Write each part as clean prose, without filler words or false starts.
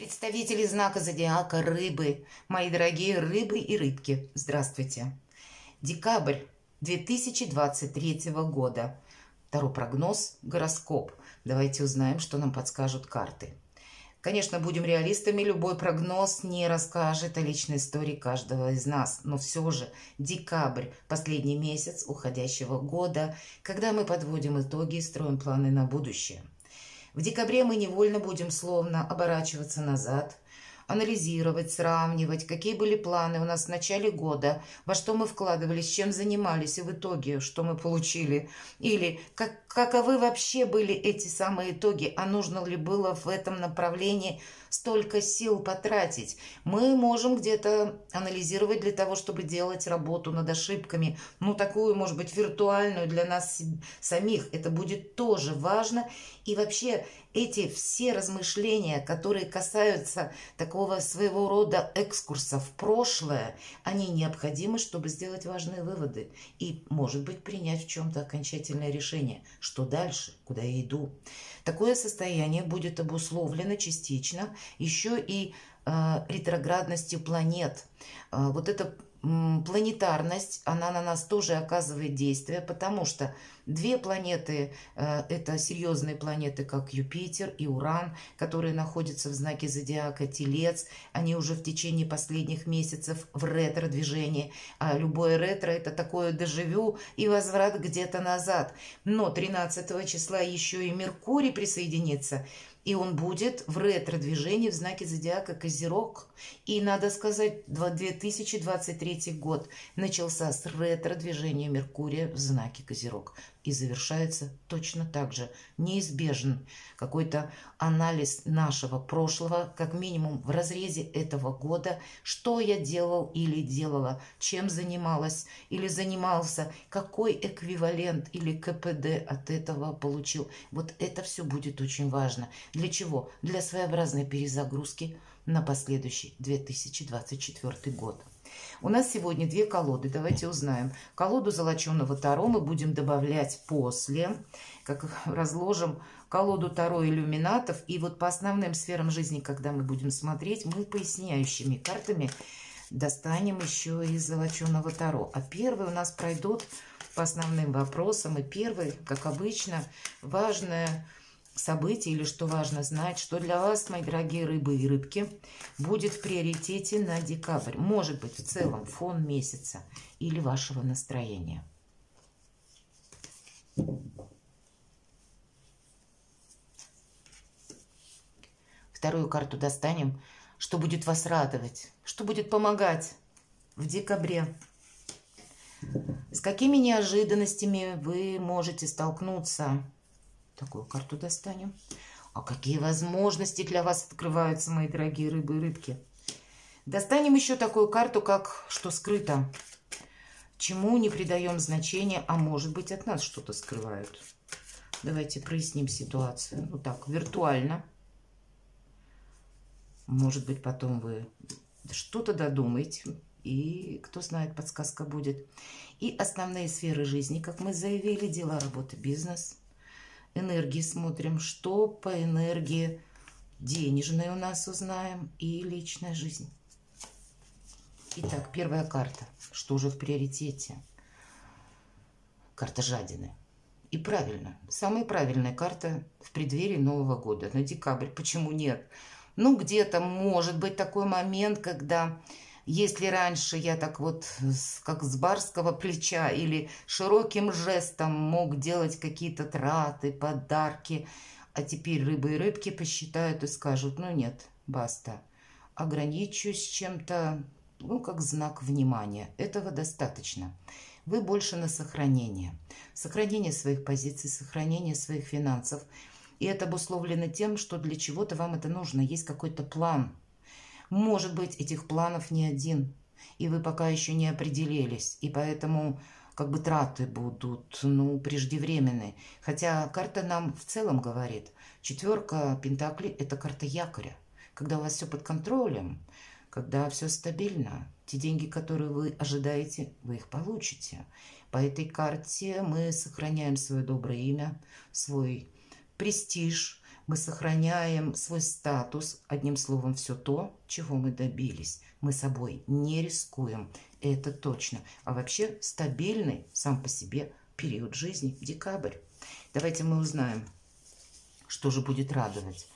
Представители знака зодиака рыбы, мои дорогие рыбы и рыбки, здравствуйте. Декабрь 2023 года. Второй прогноз, гороскоп. Давайте узнаем, что нам подскажут карты. Конечно, будем реалистами, любой прогноз не расскажет о личной истории каждого из нас. Но все же декабрь, последний месяц уходящего года, когда мы подводим итоги и строим планы на будущее. В декабре мы невольно будем словно оборачиваться назад, анализировать, сравнивать, какие были планы у нас в начале года, во что мы вкладывались, чем занимались и в итоге, что мы получили. Или каковы вообще были эти самые итоги, а нужно ли было в этом направлении столько сил потратить. Мы можем где-то анализировать для того, чтобы делать работу над ошибками, ну такую, может быть, виртуальную для нас самих. Это будет тоже важно. И вообще эти все размышления, которые касаются такого своего рода экскурса в прошлое, они необходимы, чтобы сделать важные выводы и, может быть, принять в чем-то окончательное решение, что дальше, куда я иду. Такое состояние будет обусловлено частично еще и ретроградностью планет. Вот эта планетарность, она на нас тоже оказывает действие, потому что две планеты, это серьезные планеты, как Юпитер и Уран, которые находятся в знаке зодиака Телец, они уже в течение последних месяцев в ретро-движении, а любое ретро это такое дежавю и возврат где-то назад. Но 13 числа еще и Меркурий присоединится, и он будет в ретро-движении в знаке зодиака Козерог. И надо сказать, 2023 год начался с ретро-движения Меркурия в знаке Козерог. И завершается точно так же. Неизбежен какой-то анализ нашего прошлого, как минимум в разрезе этого года, что я делал или делала, чем занималась или занимался, какой эквивалент или КПД от этого получил. Вот это все будет очень важно. Для чего? Для своеобразной перезагрузки на последующий 2024 год. У нас сегодня две колоды. Давайте узнаем. Колоду золоченого Таро мы будем добавлять после, как разложим колоду Таро иллюминатов. И вот по основным сферам жизни, когда мы будем смотреть, мы поясняющими картами достанем еще из золоченого Таро. А первые у нас пройдут по основным вопросам. И первый, как обычно, важное событие или что важно знать, что для вас, мои дорогие рыбы и рыбки, будет в приоритете на декабрь. Может быть, в целом фон месяца или вашего настроения. Вторую карту достанем, что будет вас радовать, что будет помогать в декабре. С какими неожиданностями вы можете столкнуться? Такую карту достанем. А какие возможности для вас открываются, мои дорогие рыбы и рыбки? Достанем еще такую карту, как «Что скрыто?», чему не придаем значения, а может быть от нас что-то скрывают. Давайте проясним ситуацию. Ну так, виртуально. Может быть, потом вы что-то додумаете. И, кто знает, подсказка будет. И основные сферы жизни, как мы заявили, дела, работа, бизнес. Энергии смотрим, что по энергии денежной у нас узнаем и личная жизнь. Итак, первая карта. Что же в приоритете? Карта жадины. И правильно. Самая правильная карта в преддверии Нового года, на декабрь. Почему нет? Ну, где-то может быть такой момент, когда... Если раньше я так вот, как с барского плеча или широким жестом мог делать какие-то траты, подарки, а теперь рыбы и рыбки посчитают и скажут, ну нет, баста, ограничусь чем-то, ну как знак внимания, этого достаточно. Вы больше на сохранение. Сохранение своих позиций, сохранение своих финансов. И это обусловлено тем, что для чего-то вам это нужно, есть какой-то план. Может быть, этих планов не один, и вы пока еще не определились, и поэтому как бы траты будут, ну, преждевременные. Хотя карта нам в целом говорит, четверка пентаклей – это карта якоря. Когда у вас все под контролем, когда все стабильно, те деньги, которые вы ожидаете, вы их получите. По этой карте мы сохраняем свое доброе имя, свой престиж. Мы сохраняем свой статус, одним словом, все то, чего мы добились. Мы собой не рискуем, это точно. А вообще стабильный сам по себе период жизни – декабрь. Давайте мы узнаем, что же будет радовать.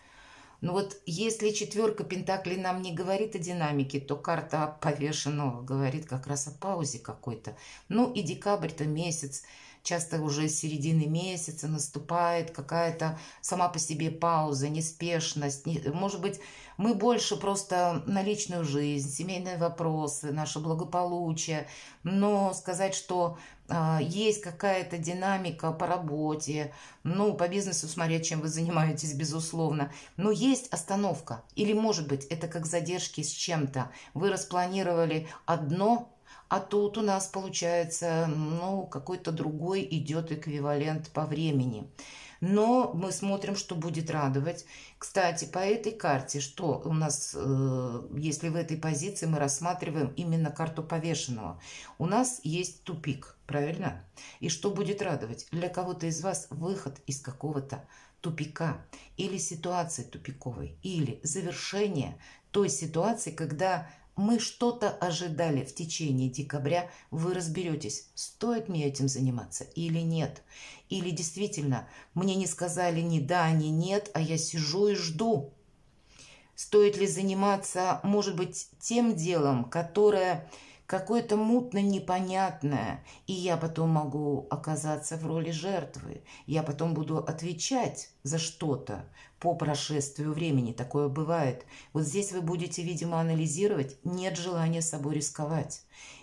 Ну вот, если четверка пентаклей нам не говорит о динамике, то карта повешенного говорит как раз о паузе какой-то. Ну и декабрь-то месяц, часто уже с середины месяца наступает какая-то сама по себе пауза, неспешность. Может быть, мы больше просто на личную жизнь, семейные вопросы, наше благополучие. Но сказать, что есть какая-то динамика по работе, ну, по бизнесу смотреть, чем вы занимаетесь, безусловно. Но есть остановка. Или, может быть, это как задержки с чем-то. Вы распланировали одно, а тут у нас получается, ну, какой-то другой идет эквивалент по времени. Но мы смотрим, что будет радовать. Кстати, по этой карте, что у нас, если в этой позиции мы рассматриваем именно карту повешенного, у нас есть тупик, правильно? И что будет радовать? Для кого-то из вас выход из какого-то тупика или ситуации тупиковой, или завершение той ситуации, когда мы что-то ожидали в течение декабря, вы разберетесь, стоит мне этим заниматься или нет. Или действительно, мне не сказали ни да, ни нет, а я сижу и жду. Стоит ли заниматься, может быть, тем делом, которое какое-то мутно непонятное, и я потом могу оказаться в роли жертвы. Я потом буду отвечать за что-то по прошествию времени. Такое бывает. Вот здесь вы будете, видимо, анализировать. Нет желания собой рисковать.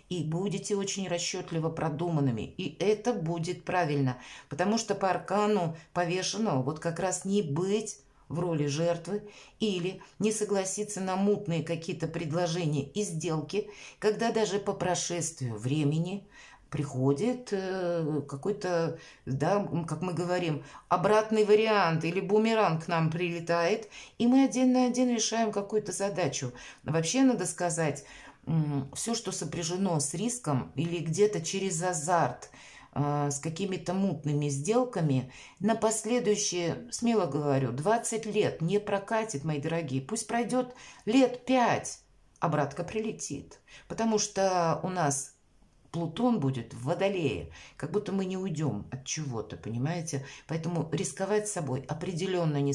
И будете очень расчетливо продуманными. И это будет правильно. Потому что по аркану повешенного вот как раз не быть в роли жертвы или не согласиться на мутные какие-то предложения и сделки, когда даже по прошествию времени приходит какой-то, да, как мы говорим, обратный вариант или бумеранг к нам прилетает, и мы один на один решаем какую-то задачу. Вообще, надо сказать, все, что сопряжено с риском или где-то через азарт, с какими-то мутными сделками, на последующие, смело говорю, 20 лет не прокатит, мои дорогие. Пусть пройдет лет 5, обратка прилетит. Потому что у нас Плутон будет в Водолее, как будто мы не уйдем от чего-то, понимаете? Поэтому рисковать собой определенно не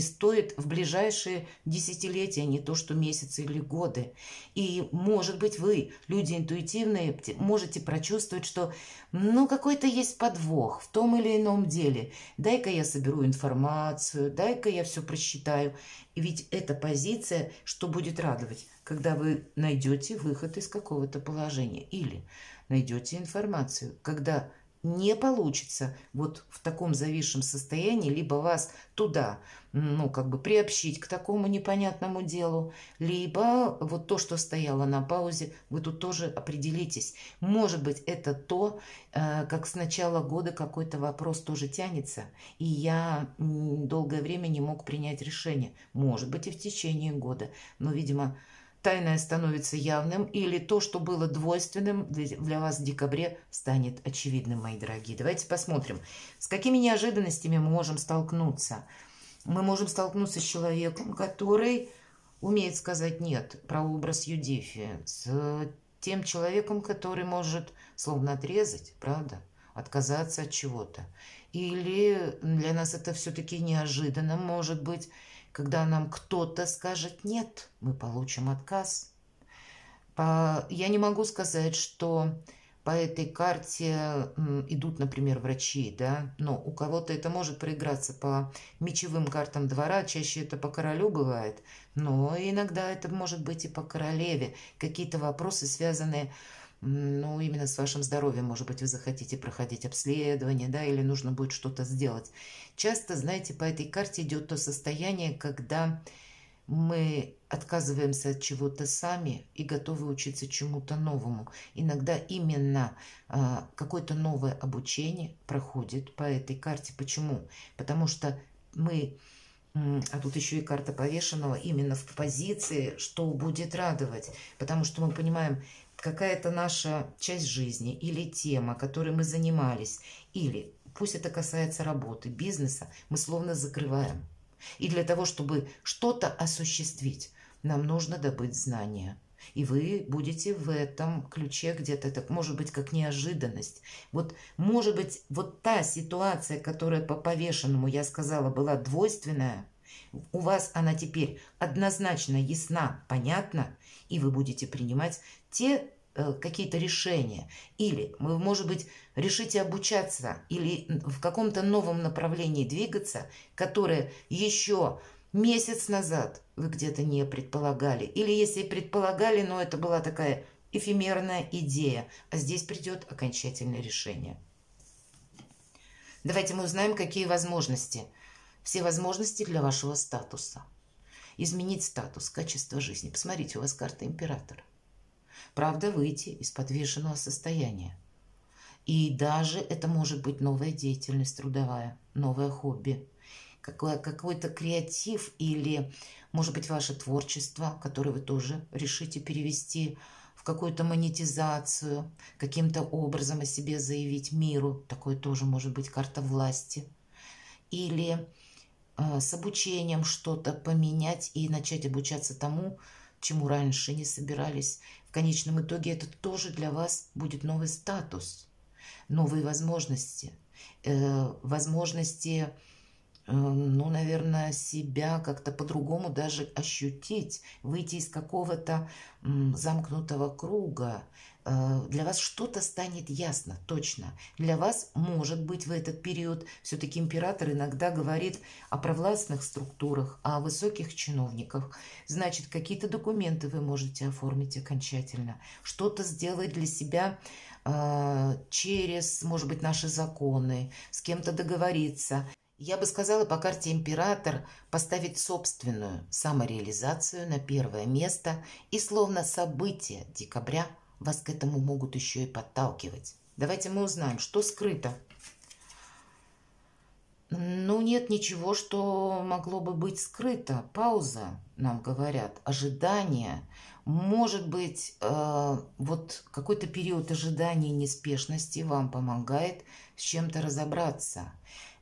стоит в ближайшие десятилетия, не то что месяцы или годы. И, может быть, вы, люди интуитивные, можете прочувствовать, что, ну, какой-то есть подвох в том или ином деле. Дай-ка я соберу информацию, дай-ка я все просчитаю. И ведь эта позиция, что будет радовать, когда вы найдете выход из какого-то положения или найдете информацию, когда не получится вот в таком зависшем состоянии либо вас туда, ну, как бы приобщить к такому непонятному делу, либо вот то, что стояло на паузе, вы тут тоже определитесь. Может быть, это то, как с начала года какой-то вопрос тоже тянется, и я долгое время не мог принять решение. Может быть, и в течение года, но, видимо, тайное становится явным, или то, что было двойственным для вас в декабре, станет очевидным, мои дорогие. Давайте посмотрим, с какими неожиданностями мы можем столкнуться. Мы можем столкнуться с человеком, который умеет сказать «нет», прообраз Юдифи, с тем человеком, который может словно отрезать, правда, отказаться от чего-то. Или для нас это все-таки неожиданно, может быть, когда нам кто-то скажет «нет», мы получим отказ. Я не могу сказать, что по этой карте идут, например, врачи, да, но у кого-то это может проиграться по мечевым картам двора, чаще это по королю бывает, но иногда это может быть и по королеве. Какие-то вопросы, связанные, ну, именно с вашим здоровьем, может быть, вы захотите проходить обследование, да, или нужно будет что-то сделать. Часто, знаете, по этой карте идет то состояние, когда мы отказываемся от чего-то сами и готовы учиться чему-то новому. Иногда именно какое-то новое обучение проходит по этой карте. Почему? Потому что мы... А тут еще и карта повешенного именно в позиции, что будет радовать. Потому что мы понимаем... Какая-то наша часть жизни или тема, которой мы занимались, или пусть это касается работы, бизнеса, мы словно закрываем. И для того, чтобы что-то осуществить, нам нужно добыть знания. И вы будете в этом ключе где-то, так, может быть, как неожиданность. Вот, может быть, вот та ситуация, которая по повешенному, я сказала, была двойственная, у вас она теперь однозначно ясна, понятна, и вы будете принимать те какие-то решения. Или вы, может быть, решите обучаться или в каком-то новом направлении двигаться, которое еще месяц назад вы где-то не предполагали. Или если предполагали, но это была такая эфемерная идея. А здесь придет окончательное решение. Давайте мы узнаем, какие возможности. Все возможности для вашего статуса. Изменить статус, качество жизни. Посмотрите, у вас карта императора. Правда, выйти из подвешенного состояния. И даже это может быть новая деятельность трудовая, новое хобби, какой-то креатив или, может быть, ваше творчество, которое вы тоже решите перевести в какую-то монетизацию, каким-то образом о себе заявить миру. Такое тоже может быть карта власти. Или с обучением что-то поменять и начать обучаться тому, чему раньше не собирались. В конечном итоге это тоже для вас будет новый статус, новые возможности, возможности, ну, наверное, себя как-то по-другому даже ощутить, выйти из какого-то замкнутого круга. Для вас что-то станет ясно, точно. Для вас, может быть, в этот период все-таки император иногда говорит о провластных структурах, о высоких чиновниках. Значит, какие-то документы вы можете оформить окончательно. Что-то сделать для себя через, может быть, наши законы, с кем-то договориться. Я бы сказала, по карте император поставить собственную самореализацию на первое место, и словно события декабря вас к этому могут еще и подталкивать. Давайте мы узнаем, что скрыто. Ну, нет ничего, что могло бы быть скрыто. Пауза, нам говорят, ожидание. Может быть, вот какой-то период ожидания неспешности вам помогает с чем-то разобраться.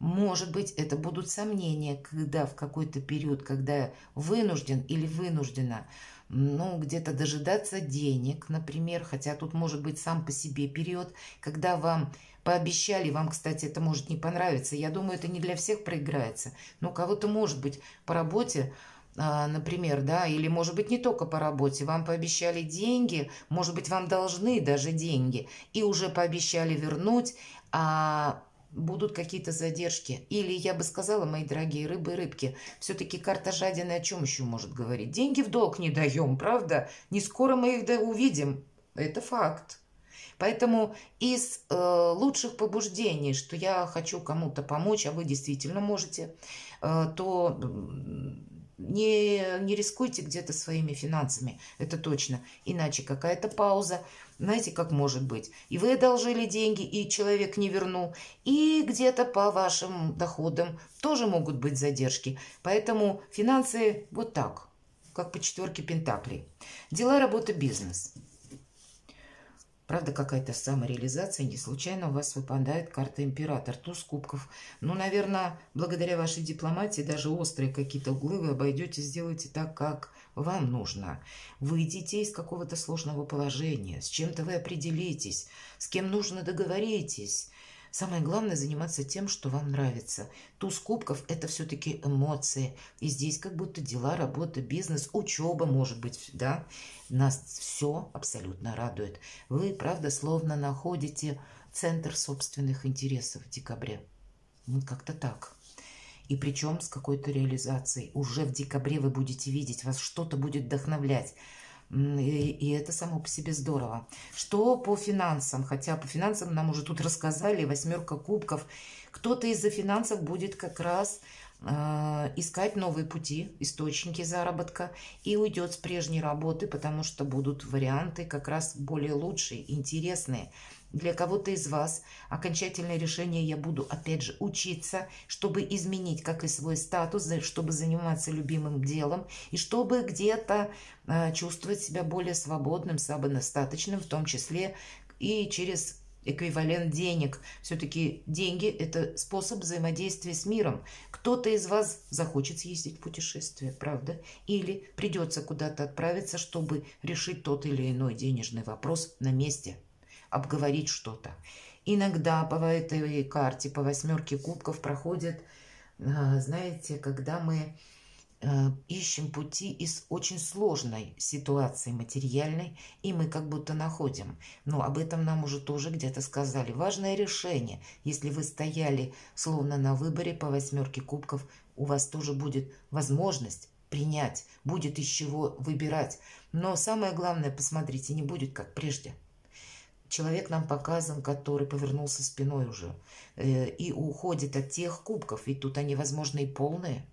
Может быть, это будут сомнения, когда в какой-то период, когда вынужден или вынуждена, ну, где-то дожидаться денег, например, хотя тут может быть сам по себе период, когда вам пообещали, вам, кстати, это может не понравиться, я думаю, это не для всех проиграется, но кого-то, может быть, по работе, например, да, или, может быть, не только по работе, вам пообещали деньги, может быть, вам должны даже деньги, и уже пообещали вернуть, а будут какие-то задержки. Или, я бы сказала, мои дорогие рыбы и рыбки, все-таки карта жадины о чем еще может говорить? Деньги в долг не даем, правда? Не скоро мы их увидим. Это факт. Поэтому из лучших побуждений, что я хочу кому-то помочь, а вы действительно можете, то не рискуйте где-то своими финансами, это точно. Иначе какая-то пауза, знаете, как может быть. И вы одолжили деньги, и человек не вернул. И где-то по вашим доходам тоже могут быть задержки. Поэтому финансы вот так, как по четверке пентаклей. Дела, работа, бизнес. Правда, какая-то самореализация. Не случайно у вас выпадает карта император, туз кубков. Ну, наверное, благодаря вашей дипломатии даже острые какие-то углы вы обойдете, сделаете так, как вам нужно. Выйдите из какого-то сложного положения, с чем-то вы определитесь, с кем нужно договоритесь. Самое главное – заниматься тем, что вам нравится. Туз кубков – это все-таки эмоции. И здесь как будто дела, работа, бизнес, учеба, может быть, да. Нас все абсолютно радует. Вы, правда, словно находите центр собственных интересов в декабре. Ну, как-то так. И причем с какой-то реализацией. Уже в декабре вы будете видеть, вас что-то будет вдохновлять. И это само по себе здорово. Что по финансам? Хотя по финансам нам уже тут рассказали, восьмерка кубков. Кто-то из-за финансов будет как раз искать новые пути, источники заработка и уйдет с прежней работы, потому что будут варианты как раз более лучшие, интересные. Для кого-то из вас окончательное решение: я буду, опять же, учиться, чтобы изменить как и свой статус, чтобы заниматься любимым делом и чтобы где-то чувствовать себя более свободным, самодостаточным, в том числе и через эквивалент денег. Все-таки деньги – это способ взаимодействия с миром. Кто-то из вас захочет съездить в путешествие, правда? Или придется куда-то отправиться, чтобы решить тот или иной денежный вопрос на месте, обговорить что-то. Иногда по этой карте, по 8-ке кубков проходит, знаете, когда мы ищем пути из очень сложной ситуации материальной, и мы как будто находим. Но об этом нам уже тоже где-то сказали. Важное решение. Если вы стояли словно на выборе по 8-ке кубков, у вас тоже будет возможность принять, будет из чего выбирать. Но самое главное, посмотрите, не будет как прежде. Человек нам показан, который повернулся спиной уже и уходит от тех кубков, ведь тут они, возможно, и полные.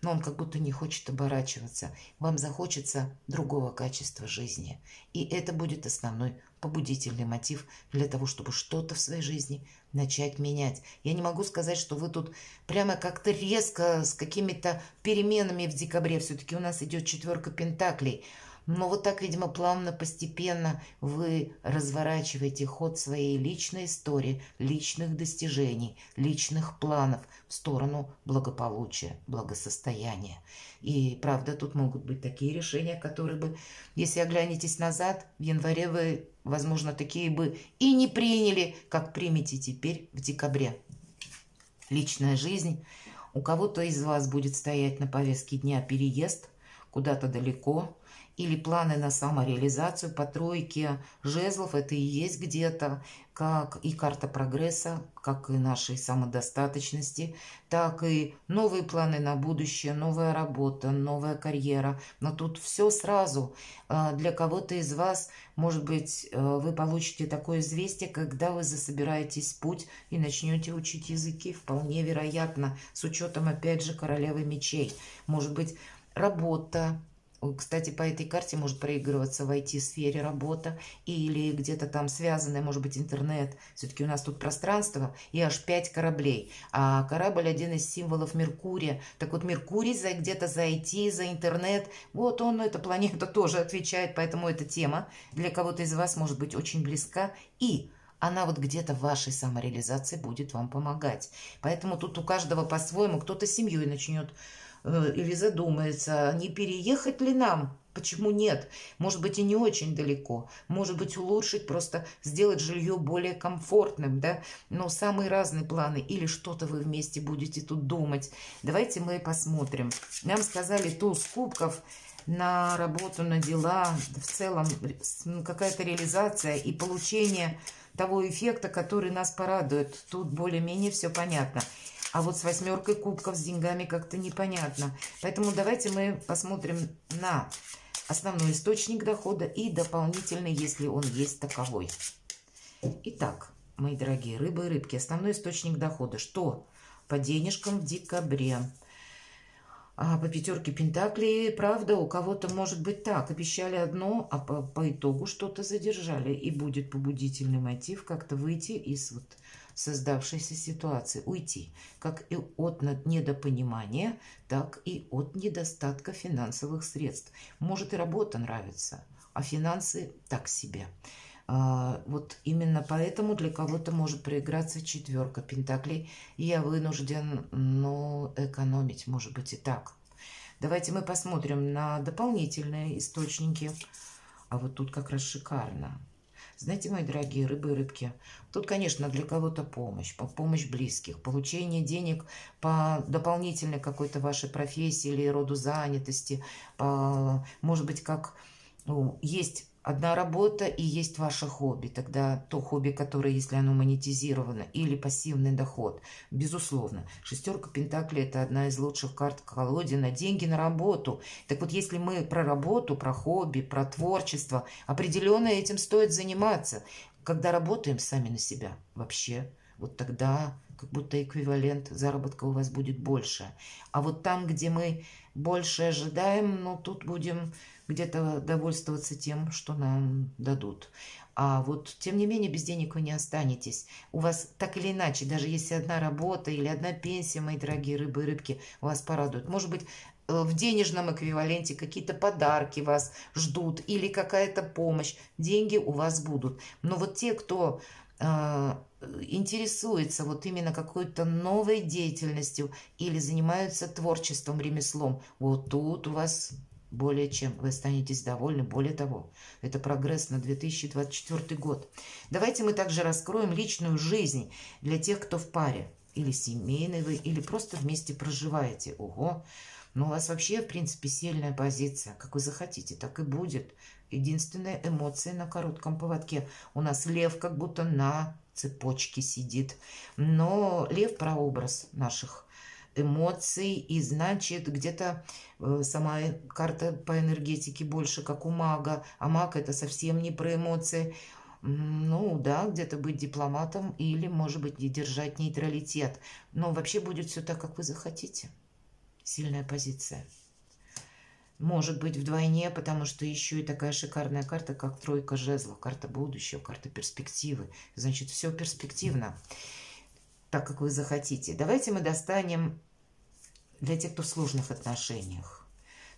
Но он как будто не хочет оборачиваться. Вам захочется другого качества жизни. И это будет основной побудительный мотив для того, чтобы что-то в своей жизни начать менять. Я не могу сказать, что вы тут прямо как-то резко с какими-то переменами в декабре. Все-таки у нас идет 4-ка пентаклей. Но вот так, видимо, плавно, постепенно вы разворачиваете ход своей личной истории, личных достижений, личных планов в сторону благополучия, благосостояния. И, правда, тут могут быть такие решения, которые бы, если оглянетесь назад, в январе вы, возможно, такие бы и не приняли, как примете теперь в декабре. Личная жизнь. У кого-то из вас будет стоять на повестке дня переезд куда-то далеко, или планы на самореализацию по 3-ке жезлов, это и есть где-то, как и карта прогресса, как и нашей самодостаточности, так и новые планы на будущее, новая работа, новая карьера. Но тут все сразу. Для кого-то из вас, может быть, вы получите такое известие, когда вы засобираетесь в путь и начнете учить языки, вполне вероятно, с учетом, опять же, королевы мечей. Может быть, работа. Кстати, по этой карте может проигрываться в IT-сфере работа или где-то там связанная, может быть, интернет. Все-таки у нас тут пространство и аж 5 кораблей. А корабль – один из символов Меркурия. Так вот, Меркурий где-то за IT, за интернет. Вот он, эта планета тоже отвечает, поэтому эта тема для кого-то из вас может быть очень близка. И она вот где-то в вашей самореализации будет вам помогать. Поэтому тут у каждого по-своему, кто-то с семьей начнет или задумается, не переехать ли нам, почему нет, может быть и не очень далеко, может быть улучшить, просто сделать жилье более комфортным, да, но самые разные планы, или что-то вы вместе будете тут думать. Давайте мы посмотрим. Нам сказали туз кубков на работу, на дела, в целом какая-то реализация и получение того эффекта, который нас порадует. Тут более-менее все понятно. А вот с 8-кой кубков, с деньгами как-то непонятно. Поэтому давайте мы посмотрим на основной источник дохода и дополнительный, если он есть таковой. Итак, мои дорогие рыбы и рыбки, основной источник дохода. Что по денежкам в декабре? А по 5-ке пентаклей, правда, у кого-то может быть так. Обещали одно, а по итогу что-то задержали. И будет побудительный мотив как-то выйти из вот создавшейся ситуации, уйти как и от недопонимания, так и от недостатка финансовых средств. Может, и работа нравится, а финансы так себе. Вот именно поэтому для кого-то может проиграться 4-ка пентаклей. Я вынужден, но экономить, может быть, и так. Давайте мы посмотрим на дополнительные источники. А вот тут как раз шикарно. Знаете, мои дорогие рыбы и рыбки, тут, конечно, для кого-то помощь близких, получение денег по дополнительной какой-то вашей профессии или роду занятости, может быть, как есть одна работа и есть ваше хобби, тогда то хобби, которое, если оно монетизировано, или пассивный доход, безусловно. 6-ка пентаклей – это одна из лучших карт колоде на деньги, на работу. Так вот, если мы про работу, про хобби, про творчество, определенно этим стоит заниматься. Когда работаем сами на себя вообще, вот тогда как будто эквивалент заработка у вас будет больше. А вот там, где мы больше ожидаем, ну, тут будем где-то довольствоваться тем, что нам дадут. А вот, тем не менее, без денег вы не останетесь. У вас так или иначе, даже если одна работа или одна пенсия, мои дорогие рыбы и рыбки, вас порадуют. Может быть, в денежном эквиваленте какие-то подарки вас ждут или какая-то помощь. Деньги у вас будут. Но вот те, кто интересуются вот именно какой-то новой деятельностью или занимаются творчеством, ремеслом, вот тут у вас более чем вы останетесь довольны. Более того, это прогресс на 2024 год. Давайте мы также раскроем личную жизнь для тех, кто в паре, или семейный вы, или просто вместе проживаете. Ого! Но у вас вообще, в принципе, сильная позиция. Как вы захотите, так и будет. Единственная эмоция на коротком поводке. У нас лев как будто на цепочке сидит. Но лев – прообраз наших эмоций. И значит, где-то сама карта по энергетике больше, как у мага. А маг – это совсем не про эмоции. Ну да, где-то быть дипломатом или, может быть, не держать нейтралитет. Но вообще будет все так, как вы захотите. Сильная позиция. Может быть, вдвойне, потому что еще и такая шикарная карта, как тройка жезлов, карта будущего, карта перспективы. Значит, все перспективно, так как вы захотите. Давайте мы достанем для тех, кто в сложных отношениях.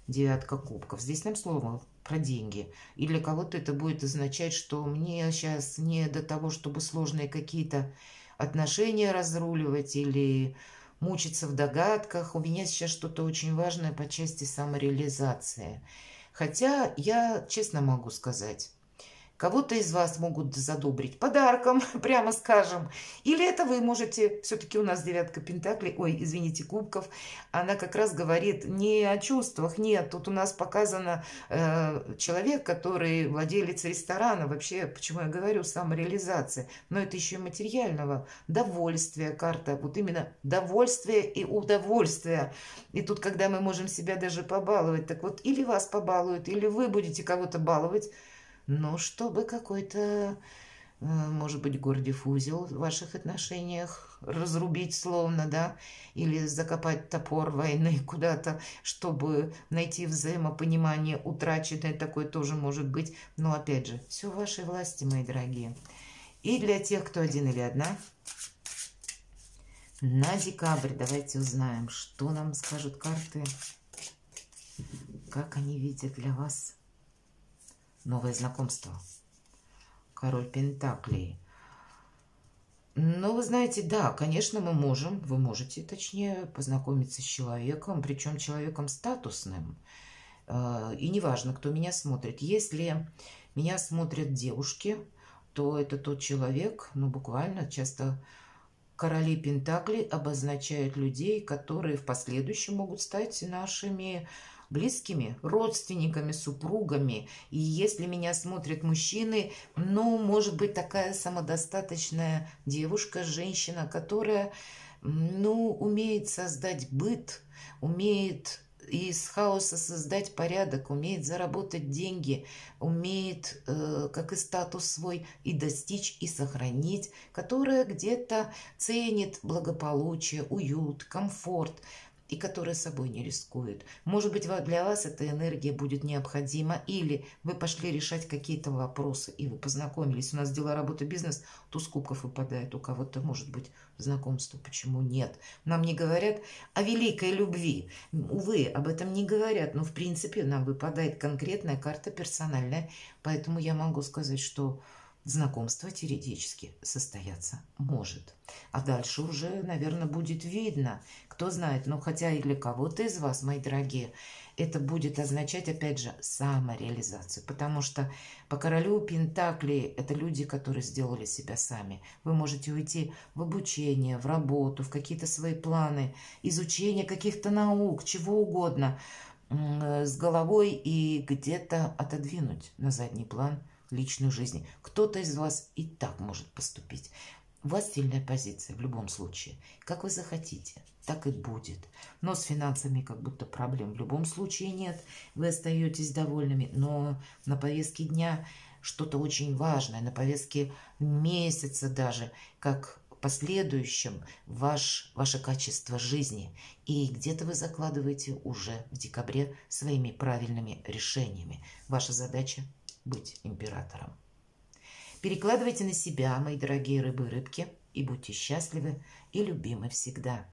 Девятка кубков. Здесь нам слово про деньги. И для кого-то это будет означать, что мне сейчас не до того, чтобы сложные какие-то отношения разруливать или мучиться в догадках. У меня сейчас что-то очень важное по части самореализации. Хотя я честно могу сказать, кого-то из вас могут задобрить подарком, прямо скажем. Или это вы можете... Все-таки у нас девятка пентаклей, ой, извините, кубков. Она как раз говорит не о чувствах, нет. Тут у нас показано человек, который владелец ресторана. Вообще, почему я говорю самореализация? Но это еще и материального довольствия карта. Вот именно довольствие и удовольствие. И тут, когда мы можем себя даже побаловать. Так вот, или вас побалуют, или вы будете кого-то баловать. Но чтобы какой-то, может быть, гордый узел в ваших отношениях разрубить словно, да, или закопать топор войны куда-то, чтобы найти взаимопонимание утраченное, такое тоже может быть. Но опять же, все в вашей власти, мои дорогие. И для тех, кто один или одна, на декабрь давайте узнаем, что нам скажут карты, как они видят для вас новое знакомство. Король пентаклей. Но вы знаете, да, конечно, мы можем, вы можете, точнее, познакомиться с человеком, причем человеком статусным. И неважно, кто меня смотрит. Если меня смотрят девушки, то это тот человек, ну, буквально, часто короли пентаклей обозначают людей, которые в последующем могут стать нашими близкими, родственниками, супругами. И если меня смотрят мужчины, ну, может быть, такая самодостаточная девушка, женщина, которая, ну, умеет создать быт, умеет из хаоса создать порядок, умеет заработать деньги, умеет, как и статус свой, и достичь, и сохранить, которая где-то ценит благополучие, уют, комфорт, и которая собой не рискует. Может быть, для вас эта энергия будет необходима, или вы пошли решать какие-то вопросы, и вы познакомились. У нас дела, работа, бизнес, туз кубков выпадает. У кого-то, может быть, знакомство. Почему нет? Нам не говорят о великой любви. Увы, об этом не говорят. Но, в принципе, нам выпадает конкретная карта, персональная. Поэтому я могу сказать, что знакомство теоретически состояться может. А дальше уже, наверное, будет видно. Кто знает, но хотя и для кого-то из вас, мои дорогие, это будет означать, опять же, самореализацию. Потому что по королю пентаклей это люди, которые сделали себя сами. Вы можете уйти в обучение, в работу, в какие-то свои планы, изучение каких-то наук, чего угодно, с головой и где-то отодвинуть на задний план личную жизнь. Кто-то из вас и так может поступить. У вас сильная позиция в любом случае. Как вы захотите, так и будет. Но с финансами как будто проблем в любом случае нет. Вы остаетесь довольными, но на повестке дня что-то очень важное, на повестке месяца даже, как в последующем ваше качество жизни. И где-то вы закладываете уже в декабре своими правильными решениями. Ваша задача — быть императором. Перекладывайте на себя, мои дорогие рыбы и рыбки, и будьте счастливы и любимы всегда.